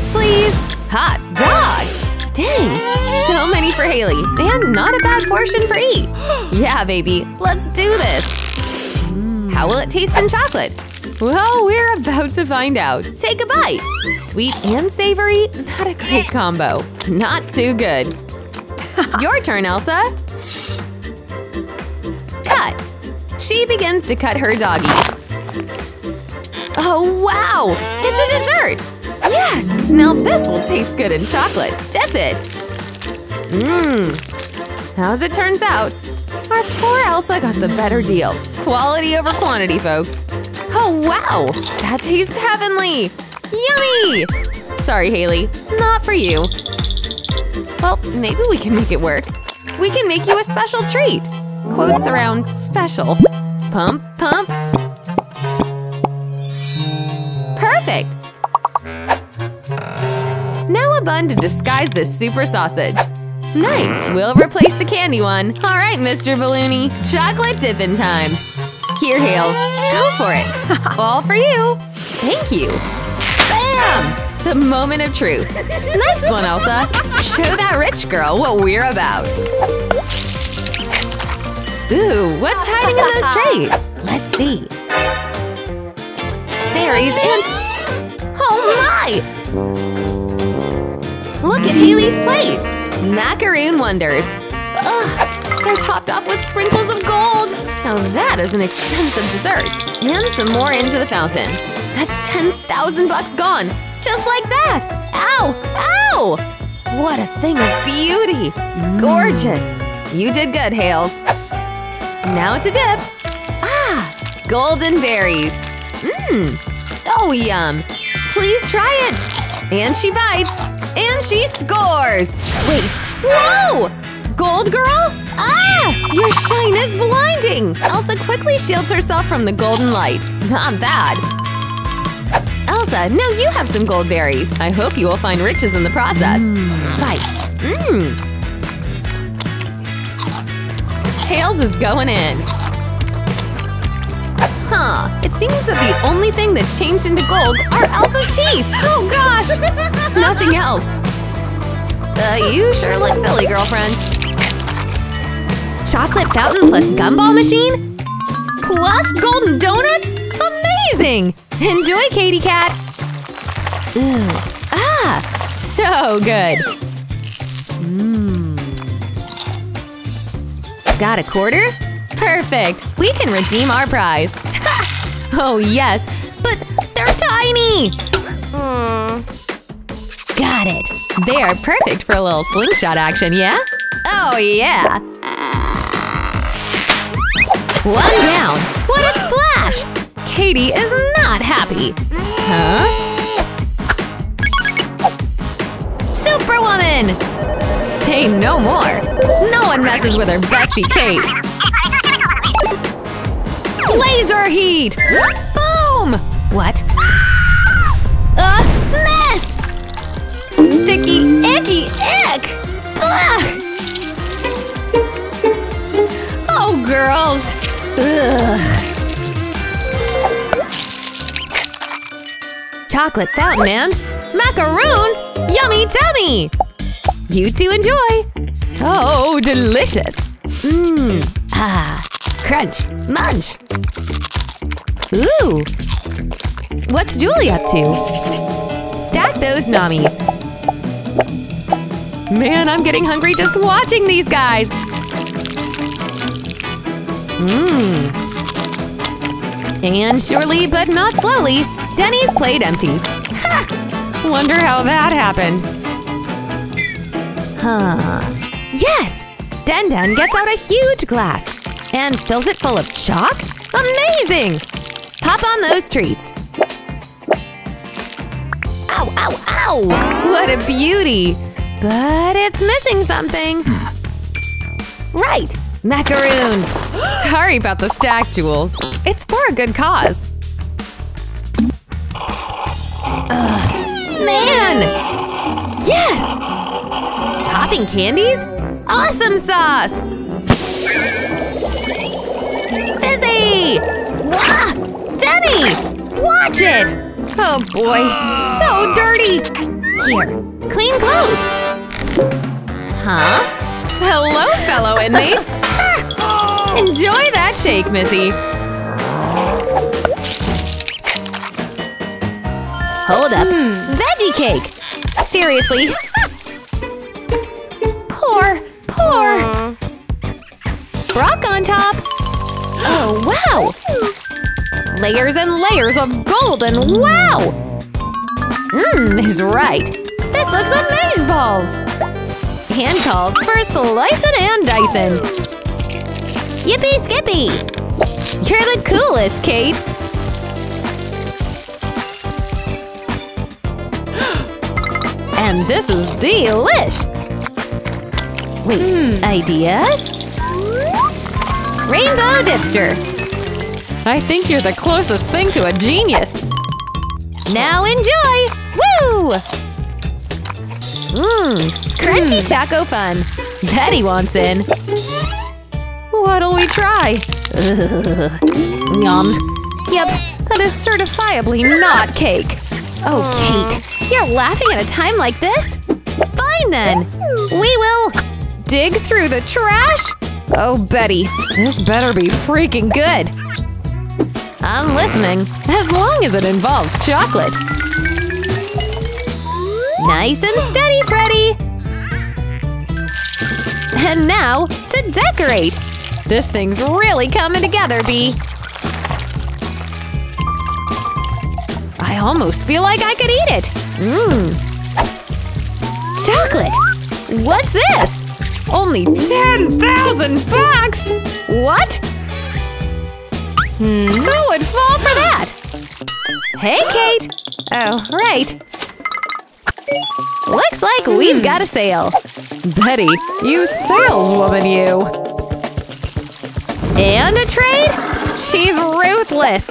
Plates, please! Hot dog! Dang! So many for Haley, and not a bad portion for E! Yeah, baby, let's do this! How will it taste in chocolate? Well, we're about to find out! Take a bite! Sweet and savory, not a great combo. Not too good. Your turn, Elsa! Cut! She begins to cut her doggies. Oh, wow! It's a dessert! Yes! Now this will taste good in chocolate. Dip it! Mmm! As it turns out, our poor Elsa got the better deal. Quality over quantity, folks. Oh, wow! That tastes heavenly! Yummy! Sorry, Haley. Not for you. Well, maybe we can make it work. We can make you a special treat! Quotes around special. Pump, pump. Perfect! Now a bun to disguise this super sausage. Nice! We'll replace the candy one. Alright, Mr. Balloony, chocolate dipping time! Here, Hales, go for it! All for you! Thank you! Bam! The moment of truth. Nice one, Elsa! Show that rich girl what we're about! Ooh, what's hiding in those trays? Let's see. Berries and… Oh my! Look at Haley's plate! Macaroon wonders! Ugh! They're topped off with sprinkles of gold! Now that is an expensive dessert! And some more into the fountain! That's $10,000 gone! Just like that! Ow! Ow! What a thing of beauty! Gorgeous! You did good, Hales! Now to dip! Ah! Golden berries! Mmm! So yum! Please try it! And she bites! And she scores! Wait! Whoa! Gold girl? Ah! Your shine is blinding! Elsa quickly shields herself from the golden light. Not bad. Elsa, now you have some gold berries. I hope you will find riches in the process. Bite. Tails is going in. Huh. It seems that the only thing that changed into gold are Elsa's teeth! Oh gosh! Nothing else! You sure look silly, girlfriend. Chocolate fountain plus gumball machine? Plus golden donuts? Amazing! Enjoy, Katy Cat! Ooh. Ah! So good! Got a quarter? Perfect! We can redeem our prize! Oh yes, but they're tiny! Got it! They are perfect for a little slingshot action, yeah? Oh yeah! One down! What a splash! Katy is not happy! Huh? Superwoman! Say no more! No one messes with her bestie, Kate! Laser heat! Boom! What? A mess! Sticky, icky, ick! Ugh. Oh, girls! Ugh. Chocolate fountain man! Macaroons! Yummy tummy! You two enjoy! So delicious! Ah! Crunch! Munch! Ooh! What's Julie up to? Stack those nommies! Man, I'm getting hungry just watching these guys! And surely, but not slowly, Denny's plate empties. Ha! Wonder how that happened. Huh. Yes! Den-Den gets out a huge glass! And fills it full of chalk? Amazing! Pop on those treats! Ow, ow, ow! What a beauty! But it's missing something! Right! Macaroons! Sorry about the stack, Jules. It's for a good cause. Ugh. Man! Yes! Popping candies? Awesome sauce! Fizzy! Wah! Denny! Watch it! Oh boy, so dirty! here! Clean clothes! Huh? Hello, fellow inmate! Enjoy that shake, Missy! Hold up! Veggie cake! Seriously! Poor! Brock on top! Oh, wow! Layers and layers of gold and wow! Mmm is right! This looks amazeballs! Hand calls for slicing and dicing! Yippee skippy! You're the coolest, Kate! And this is delish! Wait, ideas? Rainbow dipster! I think you're the closest thing to a genius! Now enjoy! Woo! Crunchy taco fun! Betty wants in! What'll we try? Yum! Yep, that is certifiably not cake! Oh, Kate! You're laughing at a time like this? Fine then! We will… dig through the trash? Oh, Betty, this better be freaking good! I'm listening, as long as it involves chocolate! Nice and steady, Freddy! And now, to decorate! This thing's really coming together, Bee! I almost feel like I could eat it! Chocolate! What's this? Only 10,000 bucks! What? Who would fall for that? Hey, Kate! Oh, right! Looks like we've got a sale! Betty, you saleswoman, you! And a trade? She's ruthless!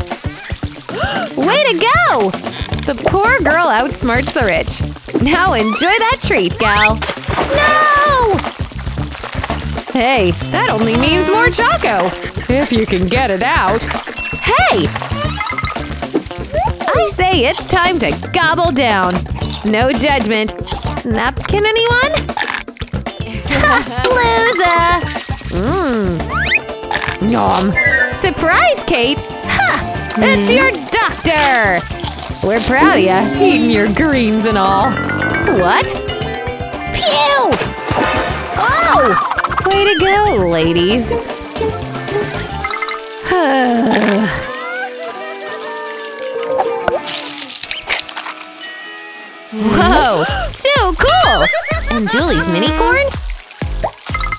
Way to go! The poor girl outsmarts the rich! Now enjoy that treat, gal! No! Hey, that only means more choco! If you can get it out! Hey! I say it's time to gobble down! No judgment! Napkin, anyone? Ha! Loser! Nom! Surprise, Kate! Ha! It's your doctor! We're proud of ya, eating your greens and all! What? Pew! Oh! Way to go, ladies! Whoa! So cool! And Julie's mini corn?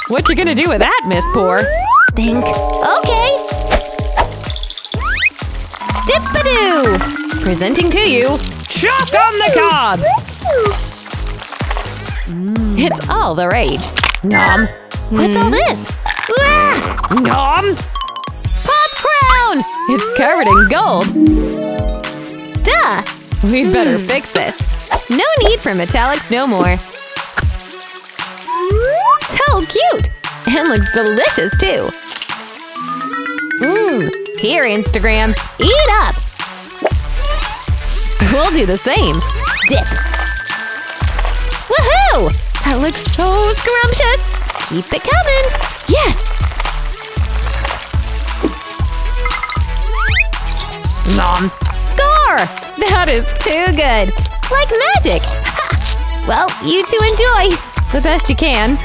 What you gonna do with that, Miss Poor? Think. Okay! Dip-a-doo! Presenting to you… Choc on the Cob! It's all the rage! Nom! What's all this? Ah! Nom! Pop crown! It's covered in gold! Duh! We'd better fix this! No need for metallics no more! So cute! And looks delicious, too! Here, Instagram! Eat up! We'll do the same! Dip! Woohoo! That looks so scrumptious! Keep it coming! Yes! Nom! Score! That is too good! Like magic! Ha! Well, you two enjoy! The best you can!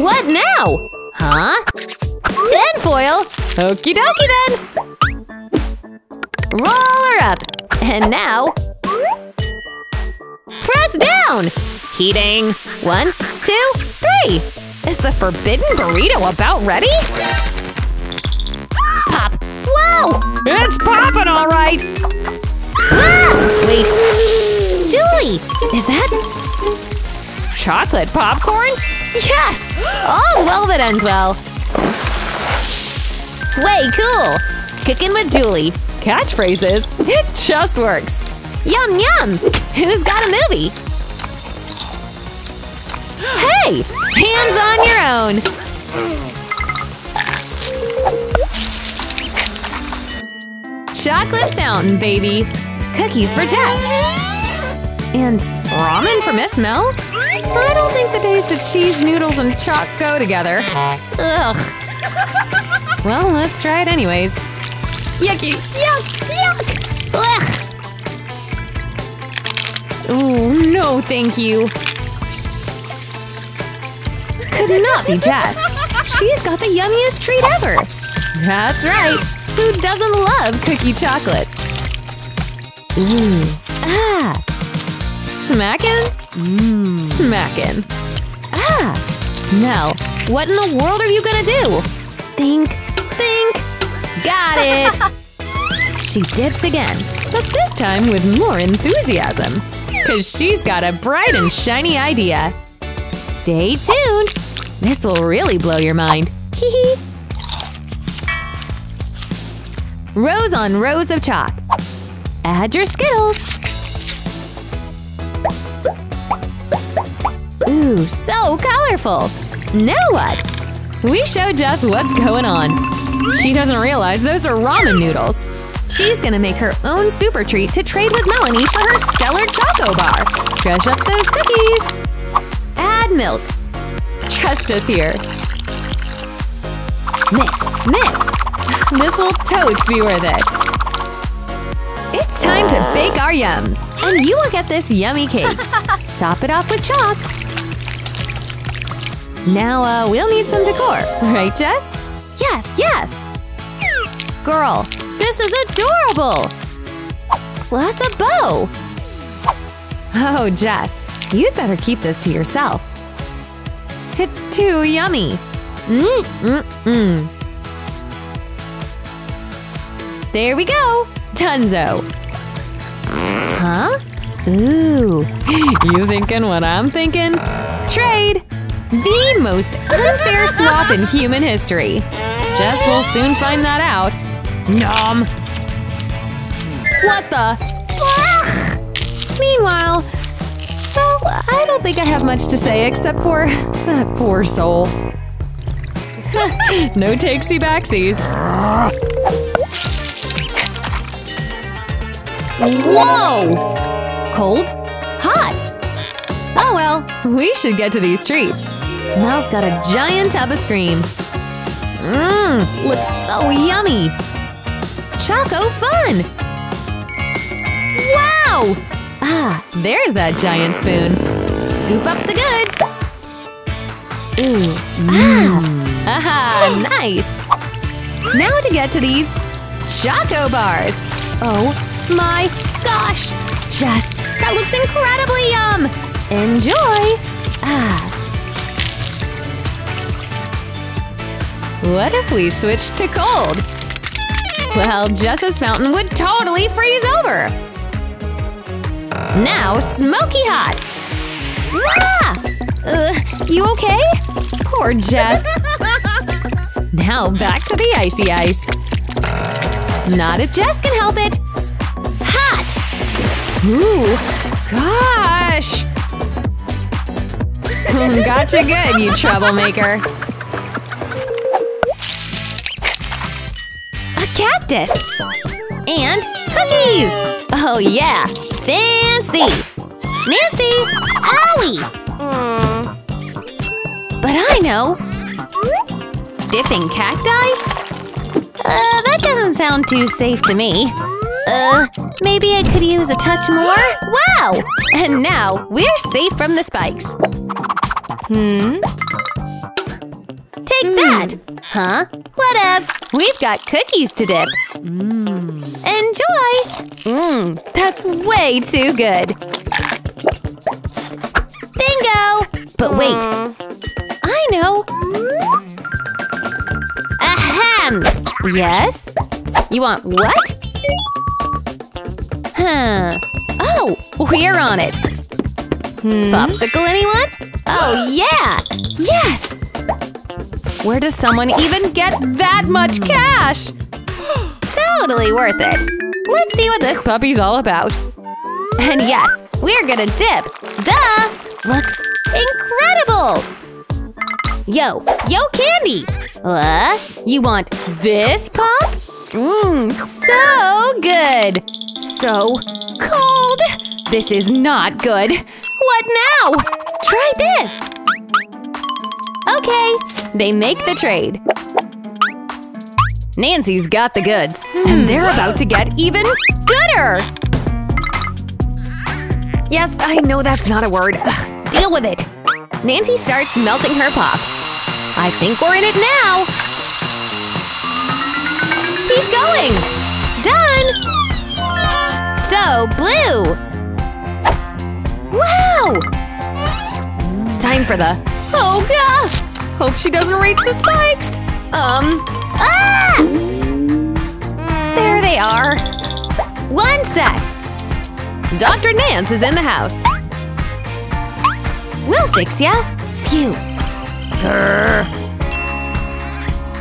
What now? Huh? Tinfoil! Okie dokie then! Roll her up! And now… press down! Heating! 1, 2, 3! Is the forbidden burrito about ready? Pop! Whoa! It's poppin' all right! Ah! Wait… Julie! Is that… chocolate popcorn? Yes! All's well that ends well! Way cool! Cookin' with Julie! Catchphrases! It just works! Yum yum! Who's got a movie? Hey! Hands on your own! Chocolate fountain, baby! Cookies for Jess! And ramen for Miss Mel? I don't think the taste of cheese, noodles, and chalk go together. Ugh. Well, let's try it anyways. Yucky! Yuck! Yuck! Ugh! Ooh, no thank you! Could not be Jess! She's got the yummiest treat ever! That's right! Who doesn't love cookie chocolates? Ooh! Ah! Smackin'? Mmm! Smackin'! Ah! No! What in the world are you gonna do? Think! Think! Got it! She dips again, but this time with more enthusiasm! 'Cause she's got a bright and shiny idea! Stay tuned! This will really blow your mind! Hee hee! Rows on rows of chalk! Add your skills! Ooh, so colorful! Now what? We show Jess what's going on! She doesn't realize those are ramen noodles! She's gonna make her own super treat to trade with Melanie for her stellar choco bar! Crush up those cookies! Add milk! Trust us here! Mix! Mix! This will totes be worth it! It's time to bake our yum! And you will get this yummy cake! Top it off with chalk! Now, we'll need some decor, right Jess? Yes, yes! Girl, this is adorable! Plus a bow! Oh, Jess, you'd better keep this to yourself! It's too yummy! There we go! Dunzo! Huh? Ooh! You thinking what I'm thinking? Trade! The most unfair swap in human history! Jess will soon find that out! Nom! What the? Ugh. Meanwhile… well, I don't think I have much to say except for… that poor soul. No takesy-backsies! Whoa! Cold? Hot! Oh well, we should get to these treats. Mel's got a giant tub of Scream. Mmm, looks so yummy! Choco fun! Wow! Ah, there's that giant spoon. Scoop up the goods! Ooh, ah! Aha, nice! Now to get to these Choco bars! Oh my gosh! Jess, that looks incredibly yum! Enjoy! Ah! What if we switched to cold? Well, Jess's fountain would totally freeze over! Now, smoky hot! Ah! You okay? Poor Jess! Now back to the icy ice! Not if Jess can help it! Ooh! Gosh! Gotcha good, you troublemaker! A cactus! And cookies! Oh yeah! Fancy! Nancy! Owie! But I know! Dipping cacti? That doesn't sound too safe to me. Maybe I could use a touch more? Wow! And now, we're safe from the spikes! Take that! Huh? Whatever! We've got cookies to dip! Enjoy! That's way too good! Bingo! But wait! I know! Ahem! Yes? You want what? Huh. Oh, we're on it! Popsicle anyone? Oh yeah! Yes! Where does someone even get that much cash? Totally worth it! Let's see what this puppy's all about! And yes, we're gonna dip! Duh! Looks incredible! Yo, yo candy! You want this pop? So good! So cold! This is not good! What now? Try this! Okay, they make the trade. Nancy's got the goods, and they're about to get even gooder! Yes, I know that's not a word. Ugh, deal with it! Nancy starts melting her pop. I think we're in it now! Keep going! Done! So blue! Wow! Time for the… Oh gosh! Hope she doesn't reach the spikes! Ah! There they are! One sec! Dr. Nance is in the house! We'll fix ya! Phew! Grr.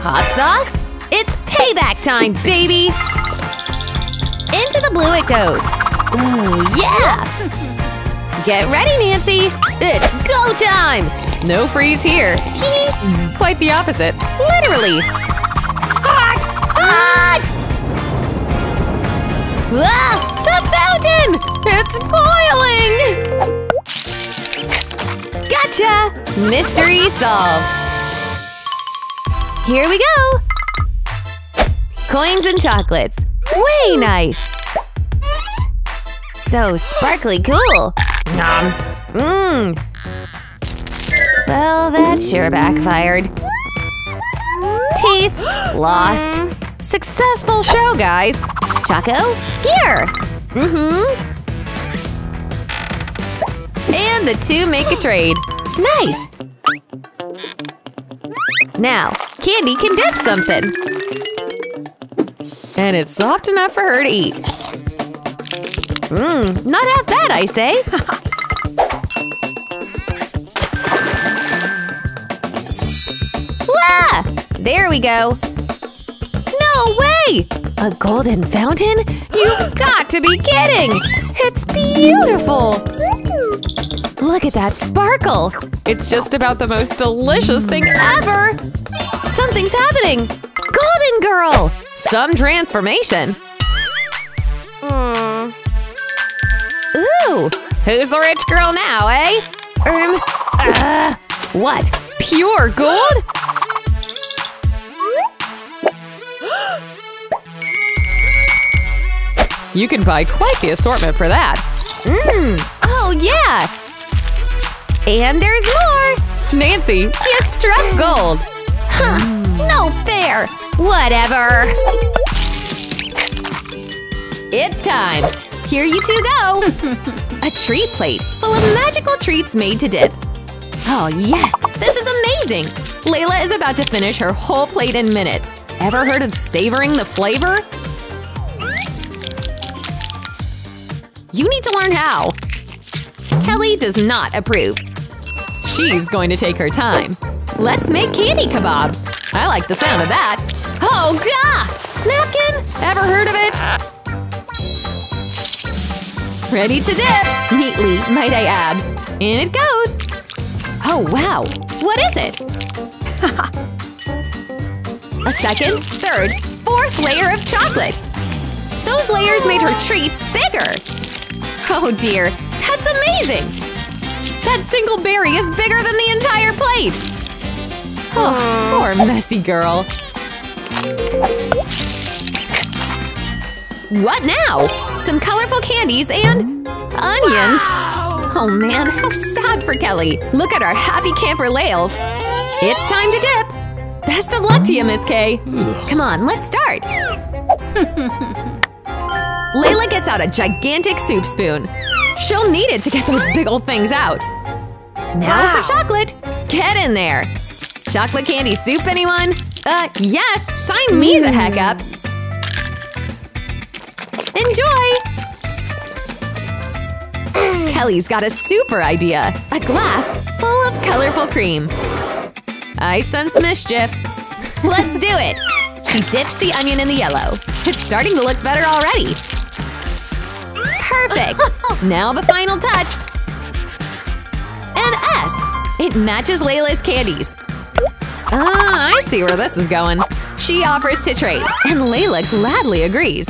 Hot sauce? It's payback time, baby! Into the blue it goes! Ooh, yeah! Get ready, Nancy! It's go time! No freeze here! Quite the opposite! Literally! Hot! Hot! Ah! The fountain! It's boiling! Gotcha! Mystery solved! Here we go! Coins and chocolates! Way nice! So sparkly cool! Nom! Well, that sure backfired. Teeth! Lost! Successful show, guys! Choco, here! And the two make a trade. Nice! Now, Candy can dip something. And it's soft enough for her to eat. Not half bad, I say! Wah! There we go! No way! A golden fountain? You've got to be kidding! It's beautiful! Look at that sparkle! It's just about the most delicious thing ever! Something's happening! Golden girl! Some transformation! Ooh! Who's the rich girl now, eh? What? Pure gold? You can buy quite the assortment for that! Oh yeah! And there's more! Nancy, you struck gold! Huh! No fair! Whatever! It's time! Here you two go! A treat plate full of magical treats made to dip! Oh yes! This is amazing! Layla is about to finish her whole plate in minutes! Ever heard of savoring the flavor? You need to learn how! Kelly does not approve. She's going to take her time. Let's make candy kebabs! I like the sound of that! Oh god! Napkin? Ever heard of it? Ready to dip! Neatly, might I add. In it goes! Oh wow! What is it? A second, third, fourth layer of chocolate! Those layers made her treats bigger! Oh dear, that's amazing! That single berry is bigger than the entire plate! Oh, poor messy girl. What now? Some colorful candies and… onions! Oh man, how sad for Kelly! Look at our happy camper Lales! It's time to dip! Best of luck to you, Miss K! Come on, let's start! Layla gets out a gigantic soup spoon. She'll need it to get those big old things out. Now for chocolate! Get in there! Chocolate candy soup, anyone? Yes! Sign me the heck up! Enjoy! Kelly's got a super idea! A glass full of colorful cream. I sense mischief. Let's do it! She dips the onion in the yellow. It's starting to look better already. Perfect! Now the final touch! An S! It matches Layla's candies. Ah, I see where this is going. She offers to trade, and Layla gladly agrees.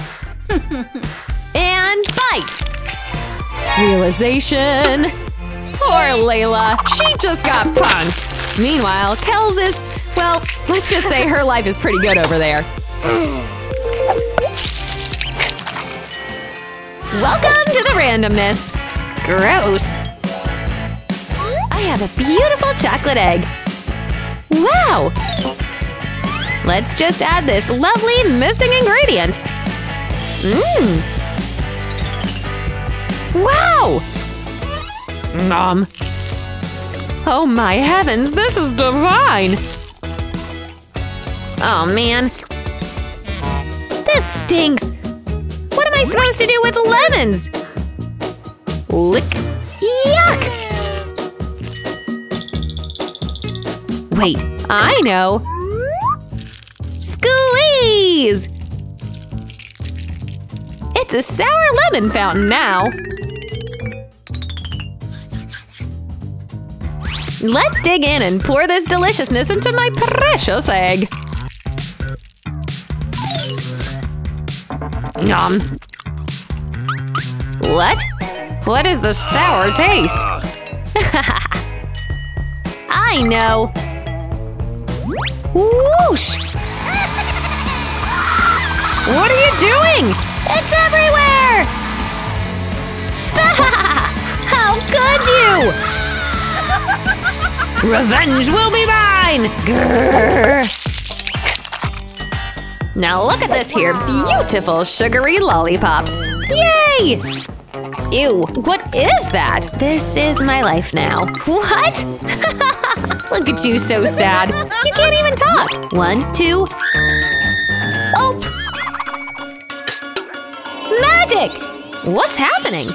And fight! Realization! Poor Layla, she just got punked! Meanwhile, Kels is… well, let's just say her life is pretty good over there. Welcome to the randomness! Gross! I have a beautiful chocolate egg! Wow! Let's just add this lovely missing ingredient! Mmm! Wow! Nom! Oh my heavens, this is divine! Oh man! This stinks! What am I supposed to do with lemons? Lick! Yuck! Wait, I know! Squeeze! It's a sour lemon fountain now! Let's dig in and pour this deliciousness into my precious egg! Nom! What? What is the sour taste? I know! Whoosh! What are you doing? It's everywhere! How could you? Revenge will be mine! Grrr. Now look at this here beautiful sugary lollipop! Yay! Ew, what is that? This is my life now. What? Look at you, so sad. You can't even talk. 1, 2… Oh! Magic! What's happening?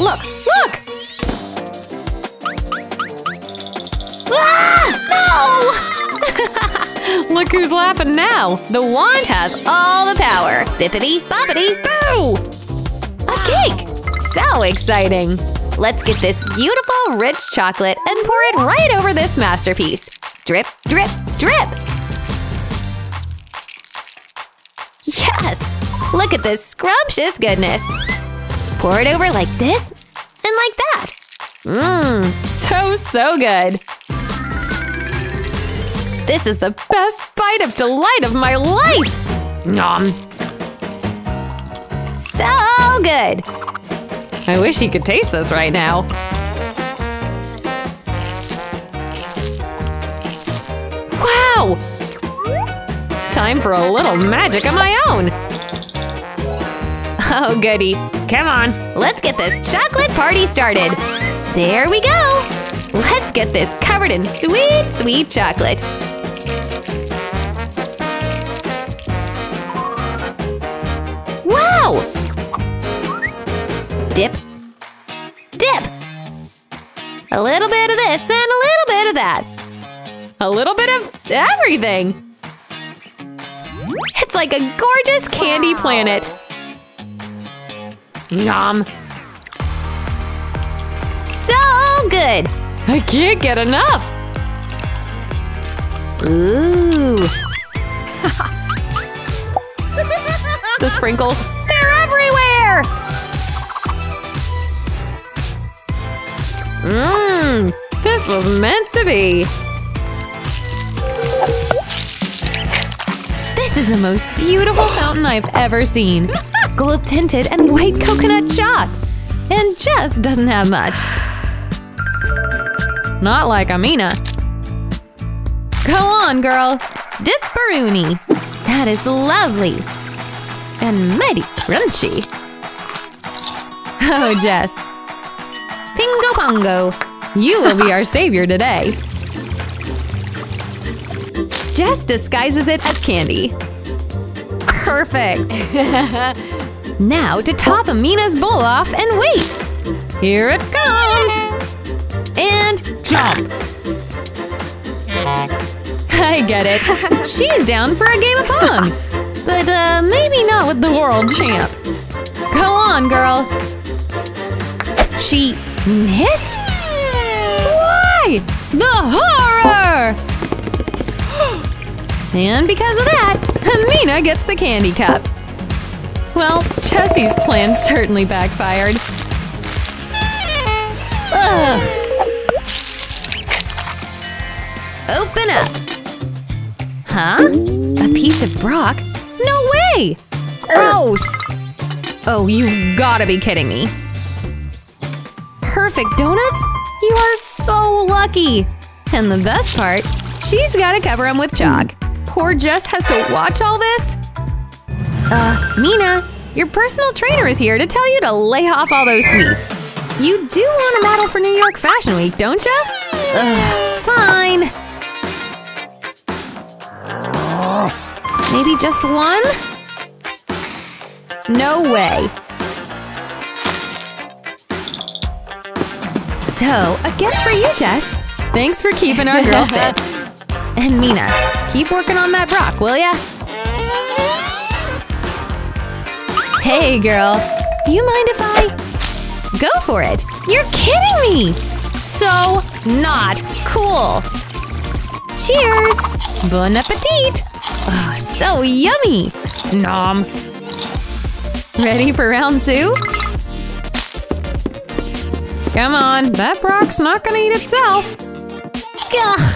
Look! Look! Ah! No! Look who's laughing now! The wand has all the power! Bippity-boppity-boo! A cake! So exciting! Let's get this beautiful, rich chocolate and pour it right over this masterpiece! Drip, drip, drip! Yes! Look at this scrumptious goodness! Pour it over like this and like that! Mmm, so good! This is the best bite of delight of my life! Nom! So good! I wish you could taste this right now! Wow! Time for a little magic of my own! Oh goody! Come on! Let's get this chocolate party started! There we go! Let's get this covered in sweet, sweet chocolate! Wow! Dip! Dip! A little bit of this and a little bit of that! A little bit of everything! It's like a gorgeous candy planet! Nom! So good! I can't get enough! Ooh! The sprinkles, they're everywhere! Mmm! This was meant to be! This is the most beautiful fountain I've ever seen! Gold-tinted and white coconut chalk! And Jess doesn't have much. Not like Amina. Go on, girl! Dip Baruni! That is lovely! And mighty crunchy! Oh, Jess! Pingo Pongo! You will be our savior today! Jess disguises it as candy! Perfect! Now to top Amina's bowl off and wait! Here it comes! And jump! I get it! She's down for a game of Pong! But maybe not with the world champ! Go on, girl! She… missed? Why? The horror! And because of that, Amina gets the candy cup. Well, Jessie's plan certainly backfired. Ugh. Open up! Huh? A piece of rock? No way! Gross! Oh, you gotta be kidding me. Perfect donuts? You are so lucky! And the best part, she's gotta cover them with chalk. Poor Jess has to watch all this? Mina, your personal trainer is here to tell you to lay off all those sweets. You do want a model for New York Fashion Week, don't ya? Ugh, fine. Maybe just one? No way. So, a gift for you, Jess. Thanks for keeping our girl fit. And Mina, keep working on that rock, will ya? Hey, girl. Do you mind if I… Go for it! You're kidding me! So not cool! Cheers! Bon appetit! Oh, so yummy! Nom! Ready for round two? Come on, that rock's not gonna eat itself! Gah!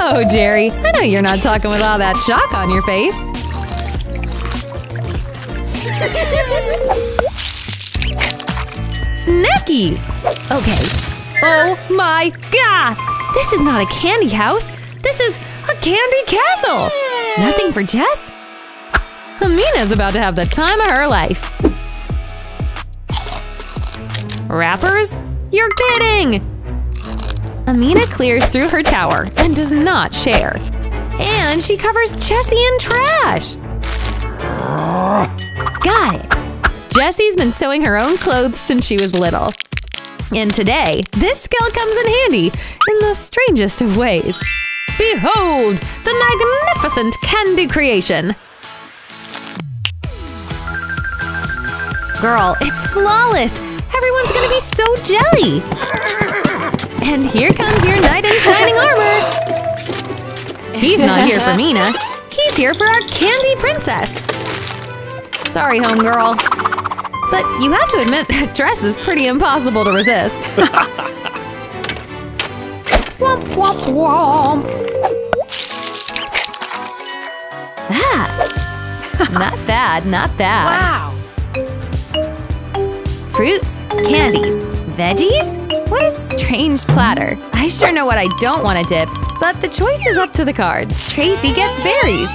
Oh, Jerry, I know you're not talking with all that shock on your face. Snackies! Okay. Oh my god! This is not a candy house! This is a candy castle! Nothing for Jess? Amina's about to have the time of her life. Wrappers? You're kidding! Amina clears through her tower and does not share. And she covers Jessie in trash! Got it! Jessie's been sewing her own clothes since she was little. And today, this skill comes in handy in the strangest of ways. Behold, the magnificent candy creation! Girl, it's flawless! Everyone's gonna be so jelly! And here comes your knight in shining armor! He's not here for Mina, he's here for our candy princess! Sorry, homegirl. But you have to admit that dress is pretty impossible to resist. Womp womp womp! Ah! Not bad, not bad. Wow! Fruits, candies, veggies? What a strange platter. I sure know what I don't want to dip, but the choice is up to the card. Tracy gets berries.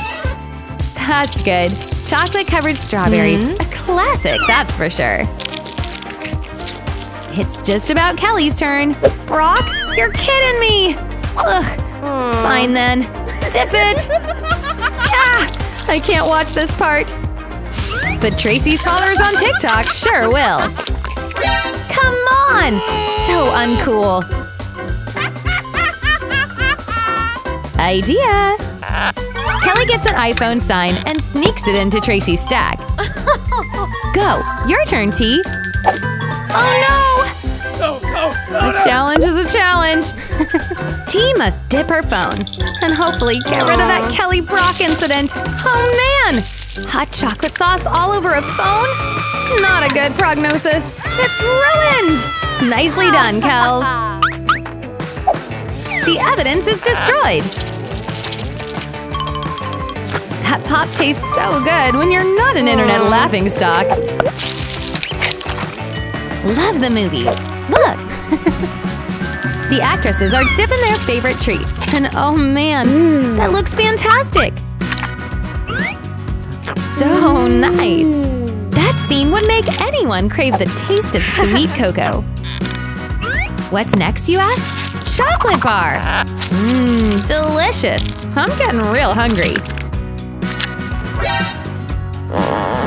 That's good. Chocolate-covered strawberries. A classic, that's for sure. It's just about Kelly's turn. Brock, you're kidding me! Ugh. Fine then. Dip it! Ah, I can't watch this part. But Tracy's followers on TikTok sure will. Come on! So uncool. Idea! Kelly gets an iPhone sign and sneaks it into Tracy's stack. Go! Your turn, T! Oh no! No, challenge is a challenge! T must dip her phone. And hopefully get rid of that Kelly Brock incident! Oh man! Hot chocolate sauce all over a phone? Not a good prognosis! It's ruined! Nicely done, Kels! The evidence is destroyed! That pop tastes so good when you're not an internet laughingstock. Love the movies. Look! The actresses are dipping their favorite treats. And oh man, that looks fantastic! So nice! That scene would make anyone crave the taste of sweet cocoa. What's next, you ask? Chocolate bar! Mmm, delicious! I'm getting real hungry.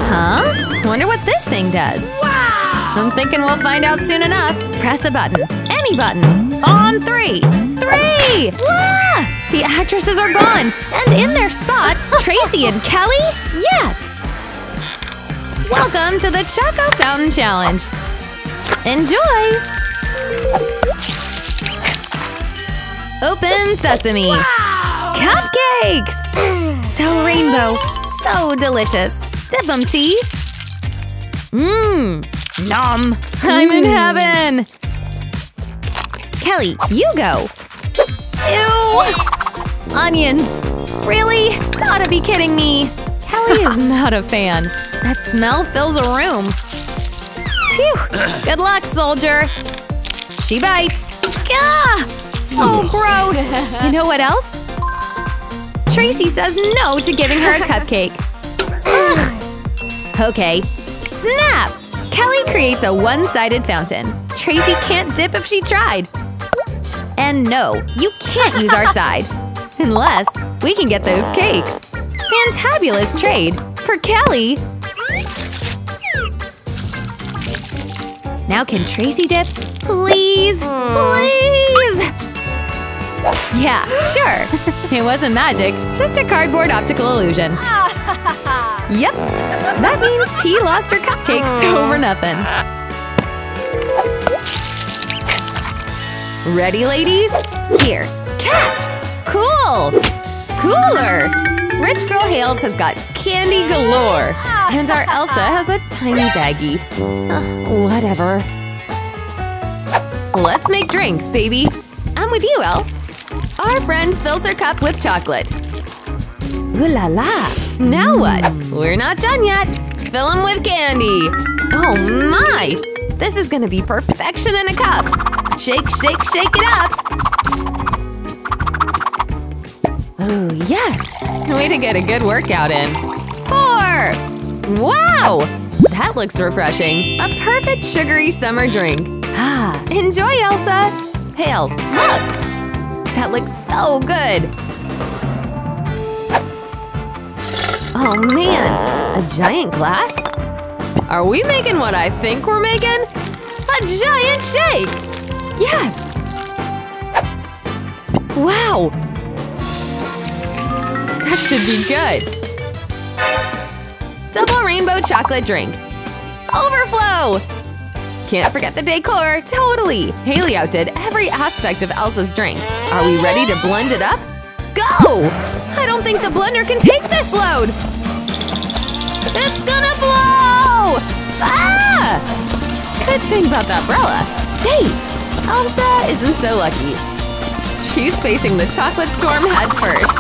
Huh? Wonder what this thing does. Wow! I'm thinking we'll find out soon enough. Press a button. Any button. On three. Three! Wah! The actresses are gone. And in their spot, Tracy and Kelly? Yes! Welcome to the Choco Fountain Challenge. Enjoy! Open sesame. Wow! Cupcakes! So rainbow, so delicious. Dip 'em, tea. Nom. I'm in heaven. Kelly, you go. Ew! Onions. Really? Gotta be kidding me. Kelly is not a fan. That smell fills a room. Phew. Good luck, soldier. She bites. Gah! So gross. You know what else? Tracy says no to giving her a cupcake. Ugh. Okay. Snap! Kelly creates a one-sided fountain. Tracy can't dip if she tried. And no, you can't use our side. Unless we can get those cakes. Fantabulous trade for Kelly! Now can Tracy dip? Please! Please! Yeah, sure. It wasn't magic, just a cardboard optical illusion. Yep, that means T lost her cupcakes over nothing. Ready, ladies? Here, catch! Cool! Cooler! Rich Girl Hales has got candy galore. And our Elsa has a tiny baggie. Whatever. Let's make drinks, baby. I'm with you, Else. Our friend fills her cup with chocolate. Ooh la la! Now what? We're not done yet. Fill them with candy. Oh my! This is gonna be perfection in a cup. Shake, shake, shake it up! Oh, yes! Way to get a good workout in. 4! Wow! That looks refreshing. A perfect sugary summer drink. Ah, enjoy, Elsa! Hey, Elsa, look! That looks so good! Oh, man! A giant glass? Are we making what I think we're making? A giant shake! Yes! Wow! That should be good! Double rainbow chocolate drink. Overflow! Can't forget the decor, totally! Haley outdid every aspect of Elsa's drink. Are we ready to blend it up? Go! I don't think the blender can take this load! It's gonna blow! Ah! Good thing about the umbrella. Safe! Elsa isn't so lucky. She's facing the chocolate storm head first.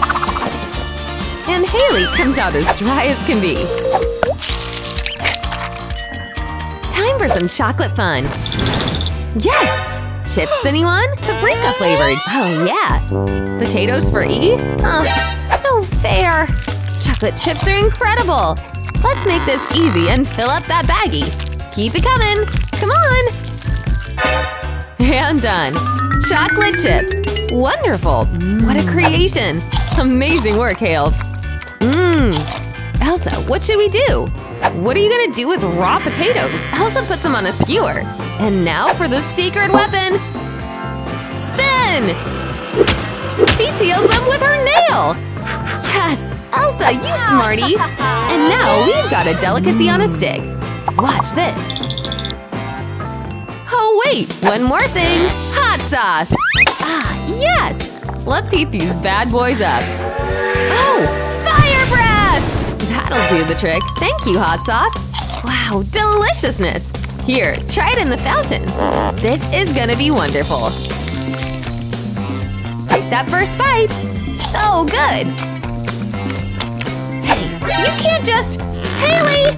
And Haley comes out as dry as can be. Time for some chocolate fun. Yes! Chips, anyone? Paprika flavored. Oh, yeah. Potatoes for E? No fair. Chocolate chips are incredible. Let's make this easy and fill up that baggie. Keep it coming. Come on. And done! Chocolate chips! Wonderful! What a creation! Amazing work, Hales! Elsa, what should we do? What are you gonna do with raw potatoes? Elsa puts them on a skewer! And now for the secret weapon! Spin! She peels them with her nail! Yes! Elsa, you smarty! And now we've got a delicacy on a stick! Watch this! Wait, one more thing! Hot sauce! Ah, yes! Let's heat these bad boys up. Oh! Fire breath! That'll do the trick. Thank you, hot sauce! Wow, deliciousness! Here, try it in the fountain. This is gonna be wonderful. Take that first bite! So good! Hey, you can't just… Haley!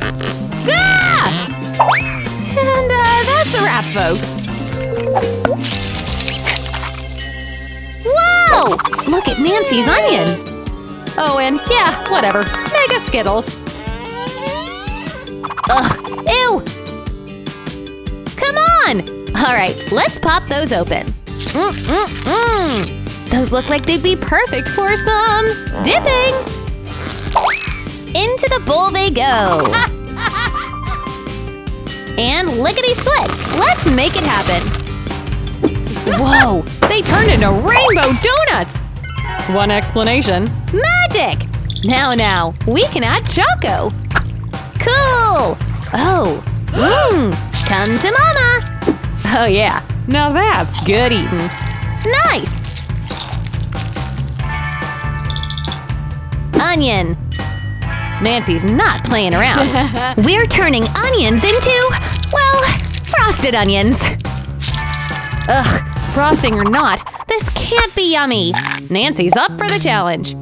Ah! And that's a wrap, folks! Whoa! Look at Nancy's onion! Oh, and yeah, whatever. Mega Skittles! Ugh! Ew! Come on! Alright, let's pop those open. Those look like they'd be perfect for some… dipping! Into the bowl they go! And lickety-split! Let's make it happen! Whoa! They turned into rainbow donuts! One explanation. Magic! Now, we can add choco! Cool! Oh! Come to mama! Oh yeah! Now that's good eating! Nice! onion. Nancy's not playing around. We're turning onions into, well, frosted onions. Ugh, frosting or not, this can't be yummy. Nancy's up for the challenge.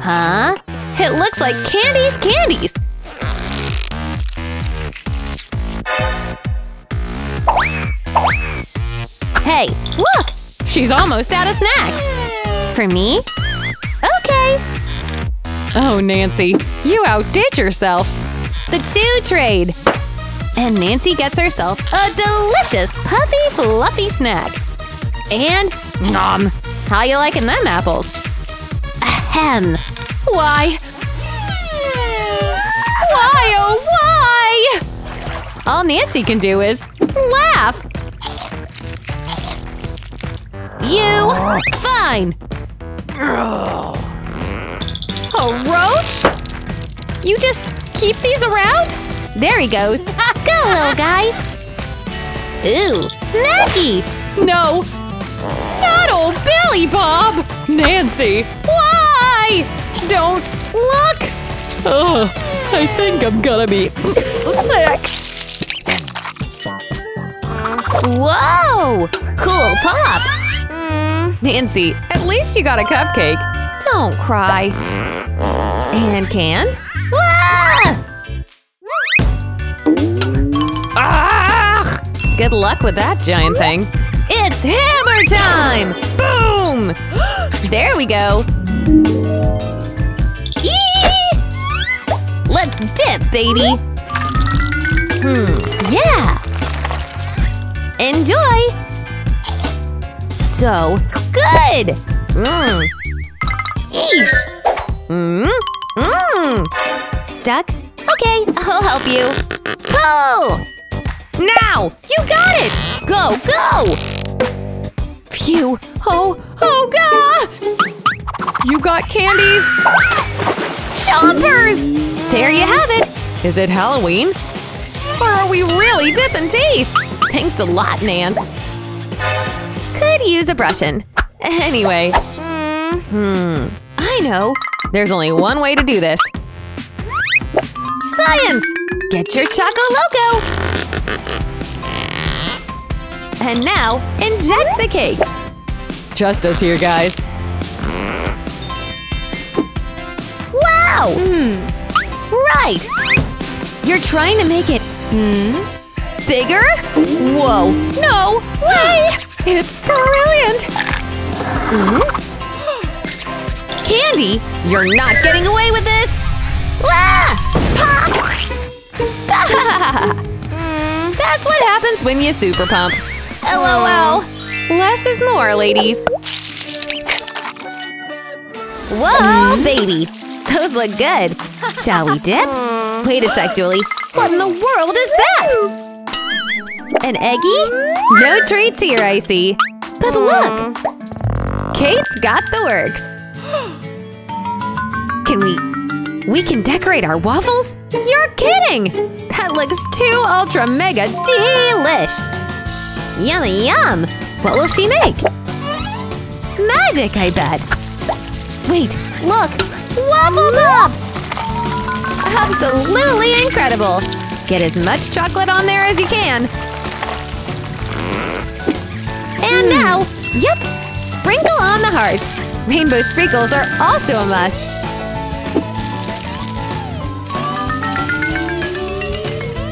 Huh? It looks like candy's candies. Hey, look! She's almost out of snacks! For me? Okay! Oh, Nancy, you outdid yourself! The two trade! And Nancy gets herself a delicious puffy fluffy snack! And nom! How you liking them apples? Ahem! Why? Why, oh why? All Nancy can do is laugh! You! Fine! A roach? You just keep these around? There he goes! Go, little guy! Ooh! Snacky! No! Not old Billy Bob! Nancy! Why? Don't look! Ugh! I think I'm gonna be sick! Whoa! Cool pop! Nancy, at least you got a cupcake. Don't cry. And can? Ah! Good luck with that giant thing. It's hammer time! Boom! There we go. Eee! Let's dip, baby. Yeah. Enjoy. So good! Mmm! Yeesh! Mmm! Mmm! Stuck? Okay, I'll help you! Pull! Now! You got it! Go! Go! Phew! Oh! Oh, God! You got candies! Chompers! There you have it! Is it Halloween? Or are we really dipping teeth? Thanks a lot, Nance! Could use a brushing. Anyway. I know. There's only one way to do this. Science! Get your Choco Loco! And now, inject the cake. Trust us here, guys. Wow! Right! You're trying to make it… bigger? Whoa! No way! It's brilliant! Candy, you're not getting away with this! Ah! Pop! That's what happens when you super pump. LOL. Less is more, ladies. Whoa, baby! Those look good. Shall we dip? Wait a sec, Julie. What in the world is that? An eggie? No treats here, I see. But look! Kate's got the works. Can we can decorate our waffles? You're kidding! That looks too ultra mega delish! Yummy yum! What will she make? Magic, I bet! Wait, look! Waffle pops! Absolutely incredible! Get as much chocolate on there as you can. And now, yep, sprinkle on the hearts. Rainbow sprinkles are also a must.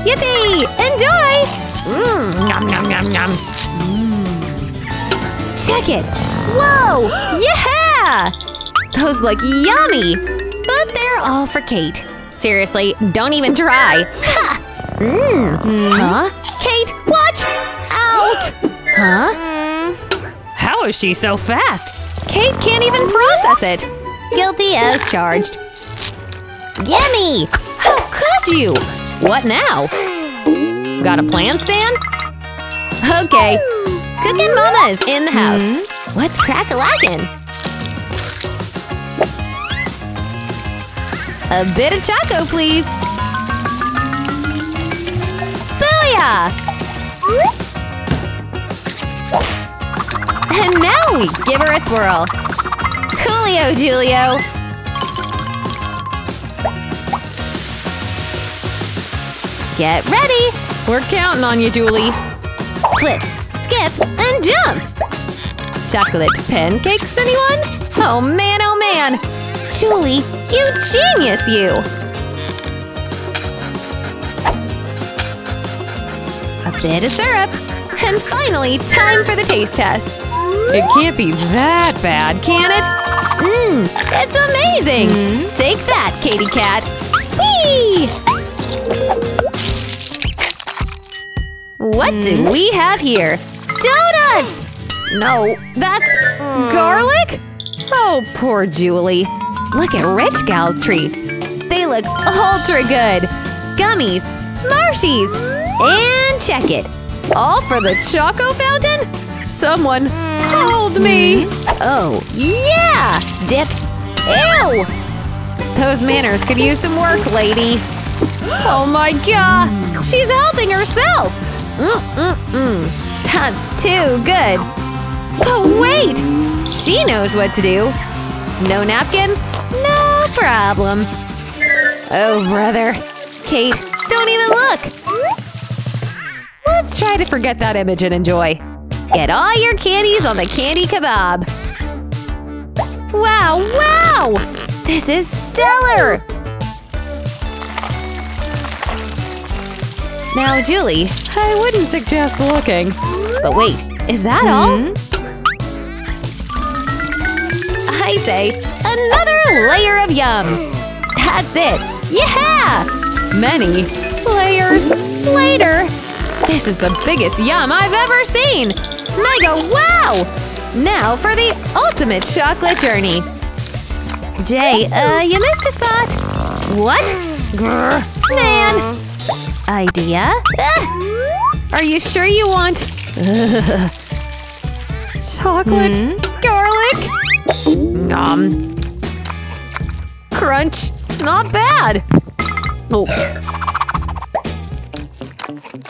Yippee! Enjoy! Nom nom nom nom. Check it! Whoa! Yeah! Those look yummy! But they're all for Kate. Seriously, don't even try. Ha! Huh? Kate, watch out! Huh? How is she so fast? Kate can't even process it! Guilty as charged. Yummy! How could you? What now? Got a plan, Stan? Okay. Cookin' Mama is in the house. What's crack-a-lackin'? A bit of Choco, please. Booyah! And now we give her a swirl. Cool Julio, Julio! Get ready! We're counting on you, Julie! Flip, skip, and jump! Chocolate pancakes, anyone? Oh man! Julie, you genius, you! A bit of syrup! And finally, time for the taste test! It can't be that bad, can it? Mmm, it's amazing! Mm-hmm. Take that, Katy Cat! Whee! What do we have here? Donuts! No, that's… garlic? Oh, poor Julie. Look at Rich Gal's treats. They look ultra good! Gummies, Marshies, and check it! All for the Choco Fountain? Someone… hold me! Oh, yeah! Dip! Ew! Those manners could use some work, lady! Oh my god! She's helping herself! That's too good! Oh wait! She knows what to do! No napkin? No problem! Oh brother! Kate, don't even look! Let's try to forget that image and enjoy! Get all your candies on the candy kebab! Wow, wow! This is stellar! Now, Julie, I wouldn't suggest looking. But wait, is that all? I say, another layer of yum! That's it! Yeah! Many layers later! This is the biggest yum I've ever seen! Mega wow! Now for the ultimate chocolate journey! Jay, you missed a spot! What? Grr, man! Idea? Are you sure you want… chocolate? Garlic? Nom. Crunch? Not bad! Oh.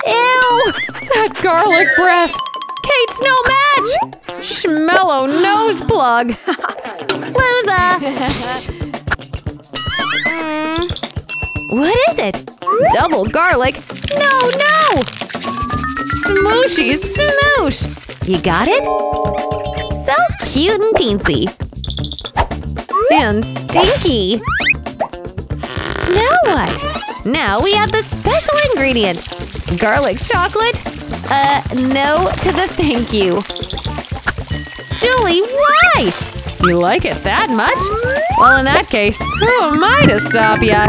Ew! That garlic breath! Kate's no match! Schmello nose plug! Loser! What is it? Double garlic? No, no! Smooshy smoosh! You got it? So cute and teensy! And stinky! Now what? Now we have the special ingredient! Garlic chocolate? No to the thank you. Julie, why? You like it that much? Well, in that case, who am I to stop ya?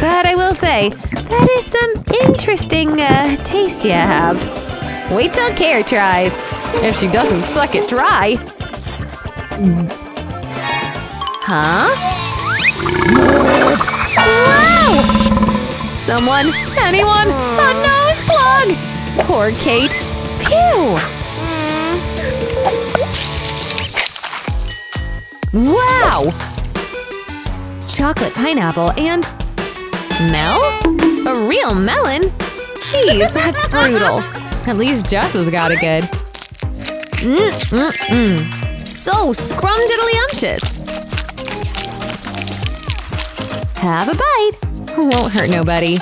But I will say, that is some interesting, taste you have. Wait till Care tries. If she doesn't suck it dry… Huh? Wow! Someone? Anyone? A nose plug! Poor Kate. Phew! Wow! Chocolate pineapple and… Mel? A real melon? Jeez, that's brutal. At least Jess has got it good. So scrumdiddlyumptious! Have a bite! Won't hurt nobody.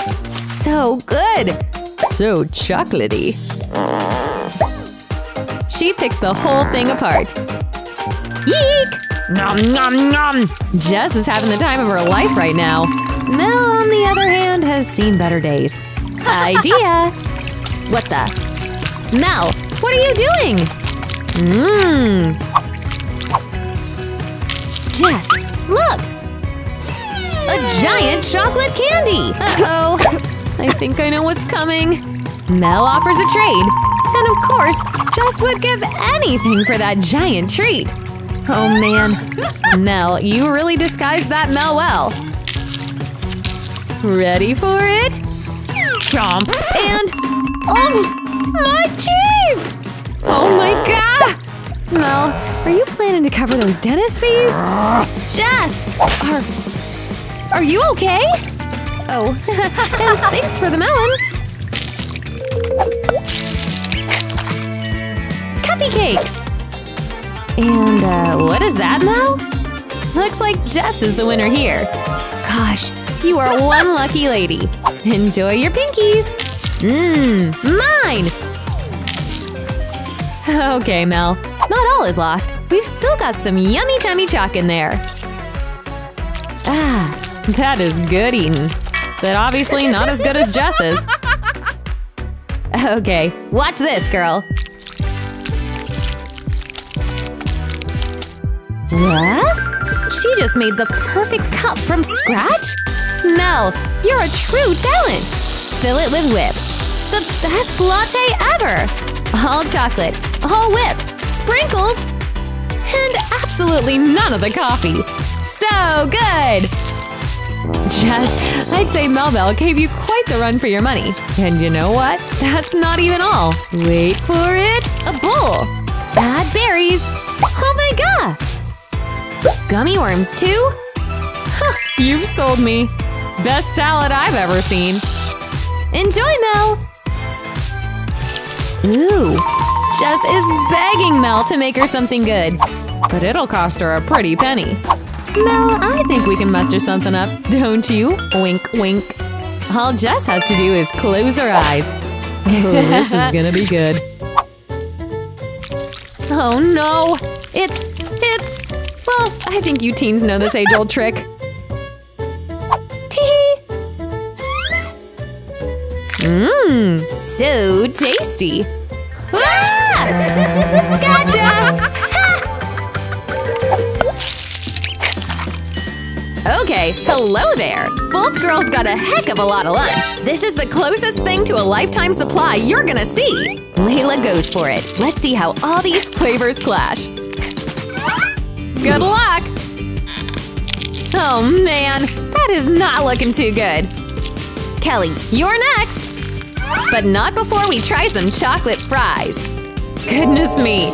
So good! So chocolatey. She picks the whole thing apart. Yeek! Nom nom nom! Jess is having the time of her life right now. Mel, on the other hand, has seen better days. Idea! What the? Mel, what are you doing? Jess, look! A giant chocolate candy! Uh-oh! I think I know what's coming. Mel offers a trade. And of course, Jess would give anything for that giant treat. Oh man. Mel, you really disguised that Mel well. Ready for it? Chomp! And… oh! My teeth! Oh my god! Mel, are you planning to cover those dentist fees? Jess! Are you okay? Oh, and thanks for the melon! Cupcakes! And, what is that now? Looks like Jess is the winner here. Gosh, you are one lucky lady. Enjoy your pinkies. Mmm, mine! Okay, Mel. Not all is lost. We've still got some yummy tummy chalk in there. Ah, that is good eating. But obviously not as good as Jess's. Okay, watch this, girl. What? She just made the perfect cup from scratch? Mel, you're a true talent! Fill it with whip. The best latte ever! All chocolate, all whip, sprinkles, and absolutely none of the coffee. So good! Jess, I'd say Mel gave you quite the run for your money. And you know what? That's not even all. Wait for it! A bowl! Add berries! Oh my god! Gummy worms, too? Huh, you've sold me. Best salad I've ever seen. Enjoy, Mel! Ooh, Jess is begging Mel to make her something good. But it'll cost her a pretty penny. Mel, I think we can muster something up, don't you? Wink, wink. All Jess has to do is close her eyes. Oh, this is gonna be good. Oh no! It's… Well, I think you teens know this age-old trick. Tee-hee! Mmm, so tasty! Ah! Gotcha! Okay, hello there! Both girls got a heck of a lot of lunch. This is the closest thing to a lifetime supply you're gonna see! Layla goes for it. Let's see how all these flavors clash. Good luck! Oh man, that is not looking too good. Kelly, you're next! But not before we try some chocolate fries. Goodness me!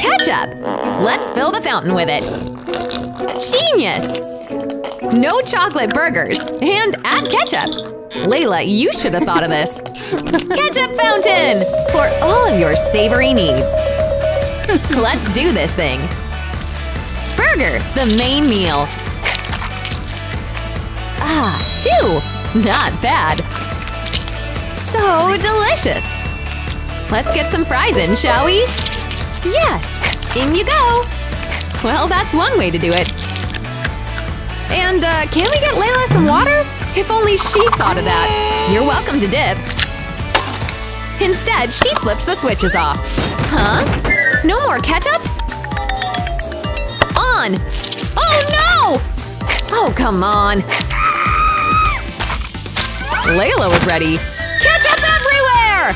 Ketchup! Let's fill the fountain with it. Genius! No chocolate burgers, and add ketchup! Layla, you should have thought of this. Ketchup fountain! For all of your savory needs. Let's do this thing! Burger, the main meal. Ah, two! Not bad. So delicious! Let's get some fries in, shall we? Yes! In you go! Well, that's one way to do it. And, can we get Layla some water? If only she thought of that. You're welcome to dip. Instead, she flips the switches off. Huh? No more ketchup? On! Oh no! Oh, come on! Layla was ready. Ketchup everywhere!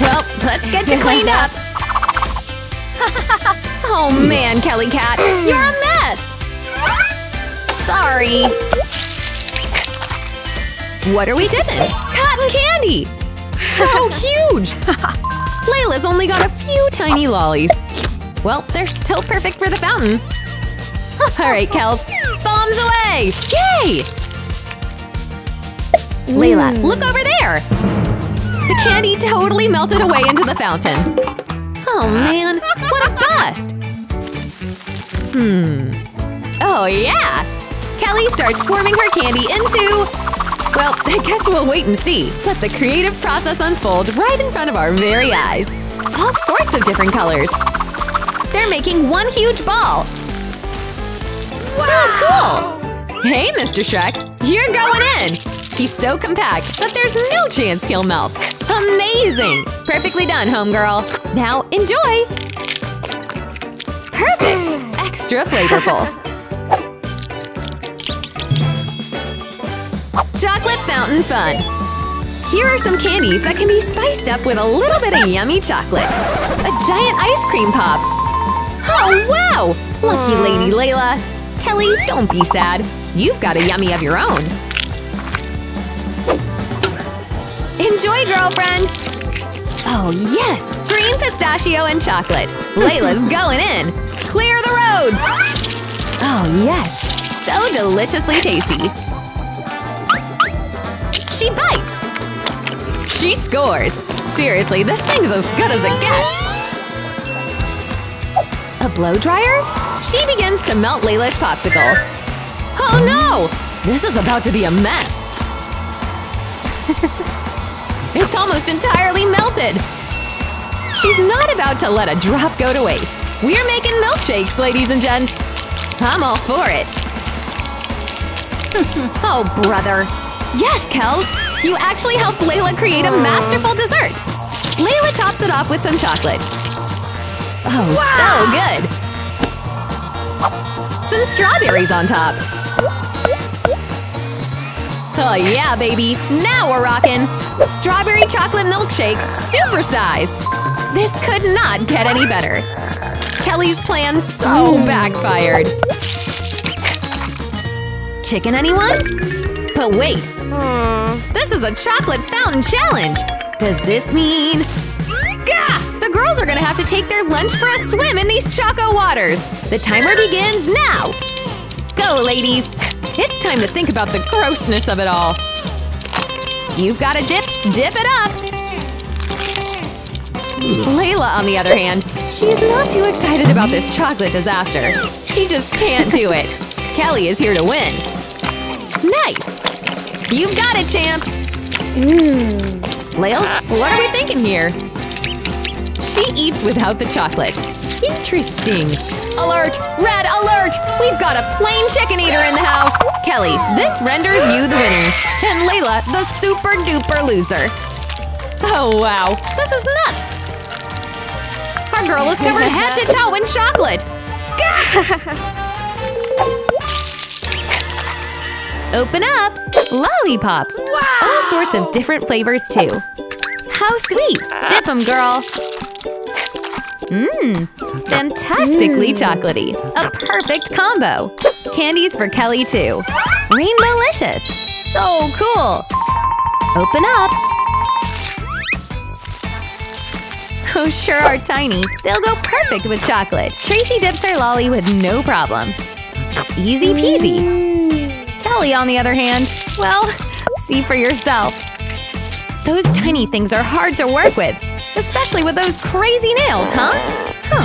Well, let's get you cleaned up. Oh man, Kelly Cat, you're a mess! Sorry. What are we dipping? Cotton candy! So huge! Layla's only got a few tiny lollies. Well, they're still perfect for the fountain. Alright, Kels. Bombs away! Yay! Layla, look over there! The candy totally melted away into the fountain. Oh man, what a bust! Oh yeah! Kelly starts forming her candy into… Well, I guess we'll wait and see. Let the creative process unfold right in front of our very eyes. All sorts of different colors. They're making one huge ball. So cool! Hey, Mr. Shrek, you're going in! He's so compact that there's no chance he'll melt. Amazing! Perfectly done, homegirl. Now enjoy! Perfect! Extra flavorful. Chocolate fountain fun! Here are some candies that can be spiced up with a little bit of yummy chocolate. A giant ice cream pop! Oh wow! Lucky lady Layla! Kelly, don't be sad. You've got a yummy of your own. Enjoy, girlfriend! Oh yes! Green pistachio and chocolate! Layla's going in! Clear the roads! Oh yes! So deliciously tasty! She bites! She scores! Seriously, this thing's as good as it gets! A blow dryer? She begins to melt Layla's popsicle. Oh no! This is about to be a mess. It's almost entirely melted. She's not about to let a drop go to waste. We're making milkshakes, ladies and gents. I'm all for it. Oh, brother. Yes, Kels. You actually helped Layla create a masterful dessert. Layla tops it off with some chocolate. Oh, wow. So good. Some strawberries on top. Oh, yeah, baby. Now we're rocking. Strawberry chocolate milkshake, supersized. This could not get any better. Kelly's plan so backfired. Chicken, anyone? But wait. This is a chocolate fountain challenge. Does this mean… Gah! The girls are gonna have to take their lunch for a swim in these choco waters. The timer begins now. Go, ladies. It's time to think about the grossness of it all. You've got to dip it up! Layla, on the other hand, she's not too excited about this chocolate disaster. She just can't do it. Kelly is here to win. Nice! You've got it, champ! Layla, what are we thinking here? She eats without the chocolate. Interesting. Alert! Red alert! We've got a plain chicken eater in the house! Kelly, this renders you the winner. And Layla, the super duper loser. Oh wow, this is nuts! Our girl is covered head to toe in chocolate! Open up! Lollipops! Wow. All sorts of different flavors too. How sweet! Dip 'em, girl! Fantastically chocolatey. A perfect combo. Candies for Kelly, too. Rainbowlicious. So cool. Open up. Oh, sure are tiny. They'll go perfect with chocolate. Tracy dips her lolly with no problem. Easy peasy. Kelly, on the other hand, well, see for yourself. Those tiny things are hard to work with. Especially with those crazy nails, huh? Huh.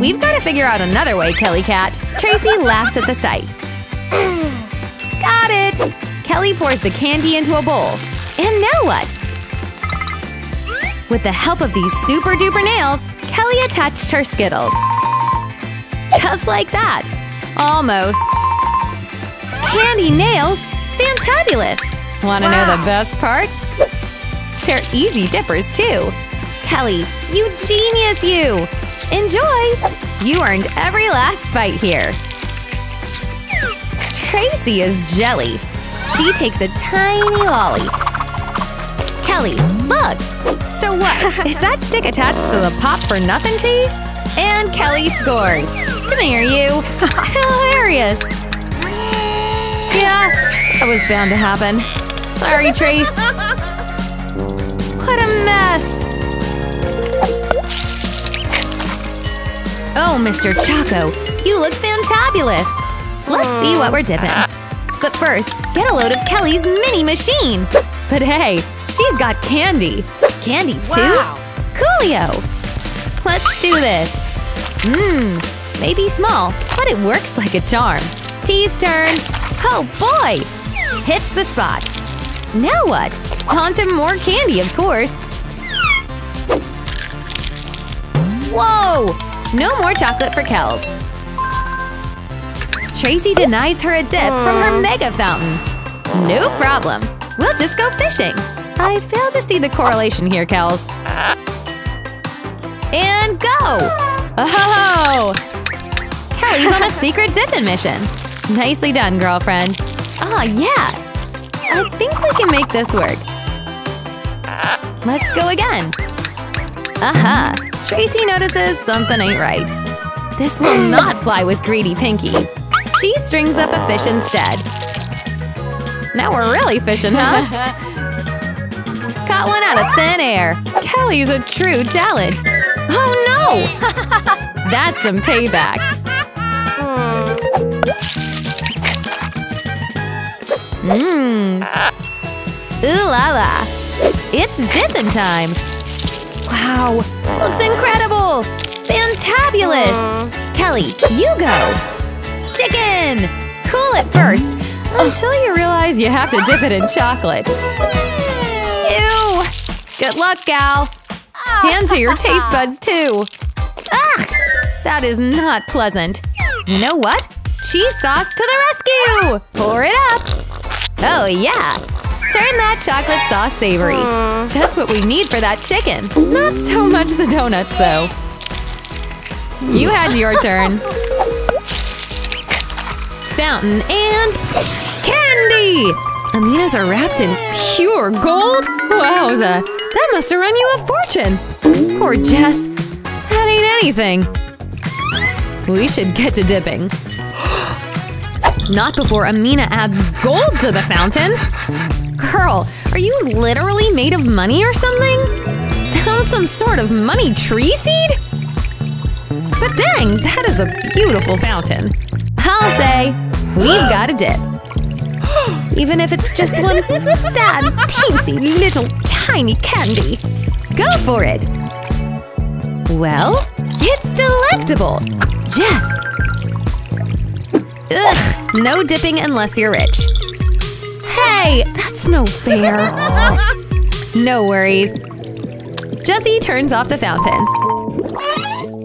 We've got to figure out another way, Kelly Cat. Tracy laughs at the sight. Got it! Kelly pours the candy into a bowl. And now what? With the help of these super-duper nails, Kelly attached her Skittles. Just like that. Almost. Candy nails? Fantabulous! Want to know the best part? They're easy dippers, too. Kelly, you genius, you! Enjoy! You earned every last bite here. Tracy is jelly. She takes a tiny lolly. Kelly, look! So what? Is that stick attached to the pop-for-nothing tea? And Kelly scores. Come here, you. Hilarious. Yeah, that was bound to happen. Sorry, Trace. What a mess! Oh, Mr. Choco, you look fantabulous! Let's see what we're dipping. But first, get a load of Kelly's mini machine! But hey, she's got candy! Candy too? Wow. Coolio! Let's do this! Maybe small, but it works like a charm. Tea's turn! Oh boy! Hits the spot! Now what? On to more candy, of course. Whoa! No more chocolate for Kels. Tracy denies her a dip from her mega fountain. No problem. We'll just go fishing. I fail to see the correlation here, Kels. And go! Oh! Kelly's on a secret dipping mission. Nicely done, girlfriend. Ah, yeah! I think we can make this work. Let's go again. Aha! Tracy notices something ain't right. This will not fly with greedy Pinky. She strings up a fish instead. Now we're really fishing, huh? Caught one out of thin air. Kelly's a true talent. Oh no! That's some payback. Ooh la la! It's dipping time! Wow! Looks incredible! Fantabulous! Kelly, you go! Chicken! Cool at first, until you realize you have to dip it in chocolate. Ew! Good luck, gal! Hand to your taste buds, too! Ah! That is not pleasant. You know what? Cheese sauce to the rescue! Pour it up! Oh, yeah! Turn that chocolate sauce savory. Just what we need for that chicken. Not so much the donuts, though. You had your turn. Fountain and… candy! Aminas are wrapped in pure gold? Wowza! That must have run you a fortune! Poor Jess. That ain't anything. We should get to dipping. Not before Amina adds gold to the fountain! Girl, are you literally made of money or something? Found some sort of money tree seed? But dang, that is a beautiful fountain. I'll say, we've got a dip. Even if it's just one sad, teensy, little, tiny candy. Go for it! Well, it's delectable! Jess! Ugh, no dipping unless you're rich. Hey, that's no fair. No worries. Jessie turns off the fountain.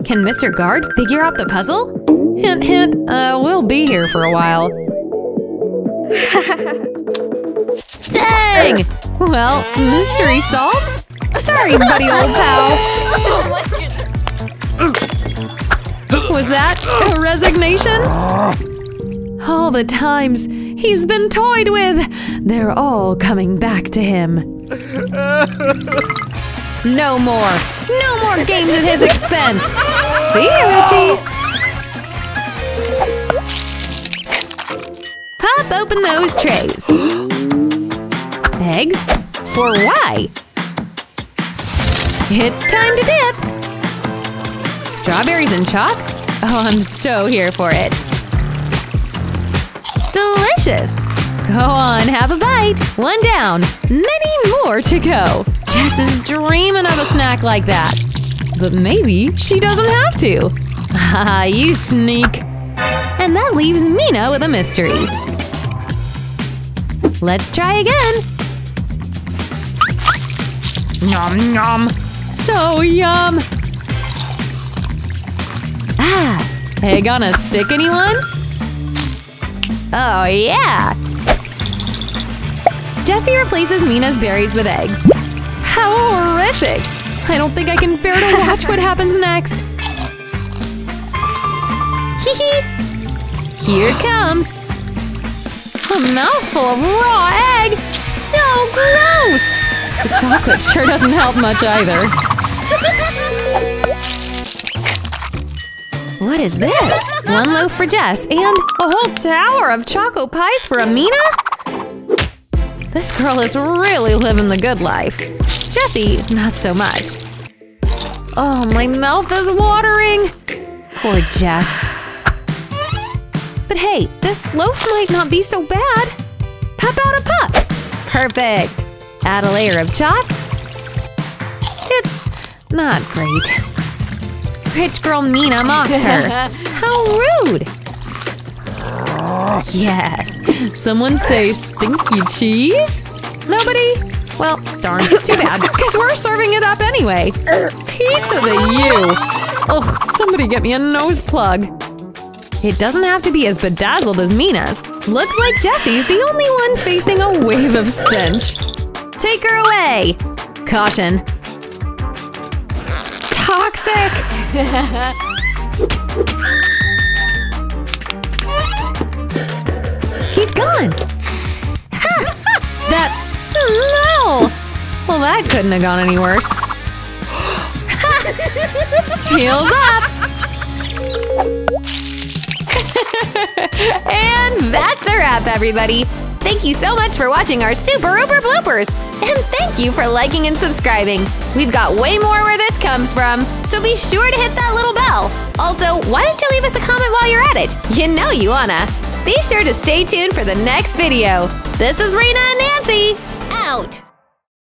Can Mr. Guard figure out the puzzle? Hint, hint, we'll be here for a while. Dang! Well, mystery solved? Sorry, buddy old pal. Was that a resignation? All the times he's been toyed with, they're all coming back to him. No more! No more games at his expense! See you, Richie! Pop open those trays. Eggs? For why? It's time to dip! Strawberries and chalk? Oh, I'm so here for it. Delicious! Go on, have a bite. One down. Many more to go. Jess is dreaming of a snack like that. But maybe she doesn't have to. Haha, you sneak. And that leaves Mina with a mystery. Let's try again. Nom nom. So yum. Ah, egg on a stick, anyone? Oh yeah. Jessie replaces Mina's berries with eggs. How horrific. I don't think I can bear to watch what happens next. Hee hee. Here comes! A mouthful of raw egg! So gross! The chocolate sure doesn't help much either. What is this? One loaf for Jess and a whole tower of Choco Pies for Amina? This girl is really living the good life. Jessie, not so much. Oh, my mouth is watering! Poor Jess. But hey, this loaf might not be so bad. Pop out a pup! Perfect! Add a layer of chalk. It's not great. Rich girl Mina mocks her. How rude! Yes! Someone say stinky cheese? Nobody? Well, darn, too bad, because we're serving it up anyway. Pizza to the U! Ugh, somebody get me a nose plug. It doesn't have to be as bedazzled as Mina's. Looks like Jessie's the only one facing a wave of stench. Take her away! Caution. Toxic! He's gone! Ha! That smell! Well, that couldn't have gone any worse. Heels up! And that's a wrap, everybody! Thank you so much for watching our super-uber bloopers! And thank you for liking and subscribing! We've got way more where this comes from, so be sure to hit that little bell! Also, why don't you leave us a comment while you're at it? You know you wanna! Be sure to stay tuned for the next video! This is Rena and Nancy, out!